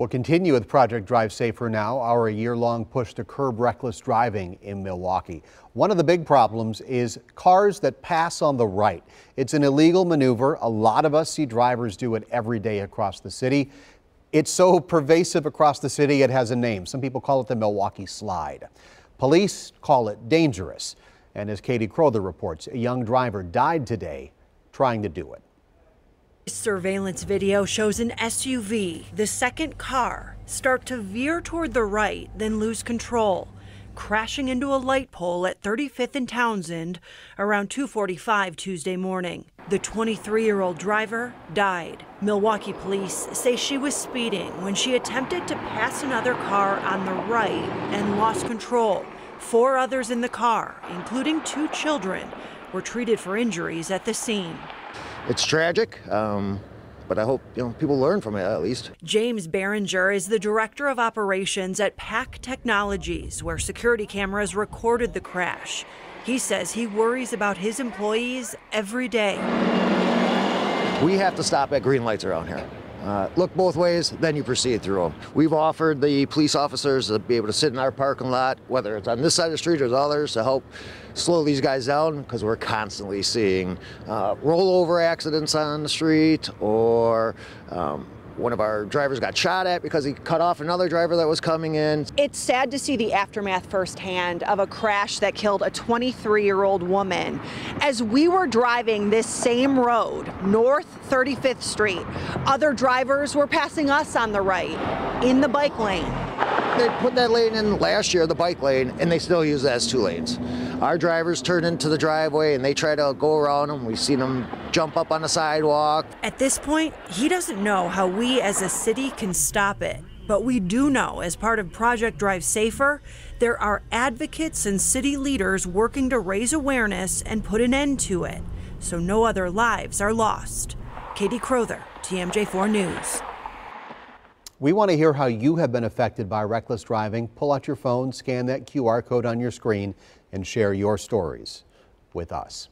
We'll continue with Project Drive Safer now, our year-long push to curb reckless driving in Milwaukee. One of the big problems is cars that pass on the right. It's an illegal maneuver. A lot of us see drivers do it every day across the city. It's so pervasive across the city it has a name. Some people call it the Milwaukee slide. Police call it dangerous. And as Katie Crowther reports, a young driver died today trying to do it. Surveillance video shows an SUV, the second car, start to veer toward the right, then lose control, crashing into a light pole at 35th and Townsend around 2:45 Tuesday morning. The 23-year-old driver died. Milwaukee police say she was speeding when she attempted to pass another car on the right and lost control. Four others in the car, including two children, were treated for injuries at the scene. It's tragic, but I hope people learn from it at least. James Barringer is the director of operations at PAC Technologies, where security cameras recorded the crash. He says he worries about his employees every day. We have to stop at green lights around here. Look both ways, then you proceed through them. We've offered the police officers to be able to sit in our parking lot, whether it's on this side of the street or the others, to help slow these guys down, because we're constantly seeing rollover accidents on the street, or one of our drivers got shot at because he cut off another driver that was coming in. It's sad to see the aftermath firsthand of a crash that killed a 23-year-old woman. As we were driving this same road, North 35th Street, other drivers were passing us on the right in the bike lane. They put that lane in last year, the bike lane, and they still use that as two lanes. Our drivers turn into the driveway and they try to go around them. We've seen them jump up on the sidewalk. At this point, he doesn't know how we as a city can stop it. But we do know, as part of Project Drive Safer, there are advocates and city leaders working to raise awareness and put an end to it, so no other lives are lost. Katie Crowther, TMJ4 News. We want to hear how you have been affected by reckless driving. Pull out your phone, scan that QR code on your screen, and share your stories with us.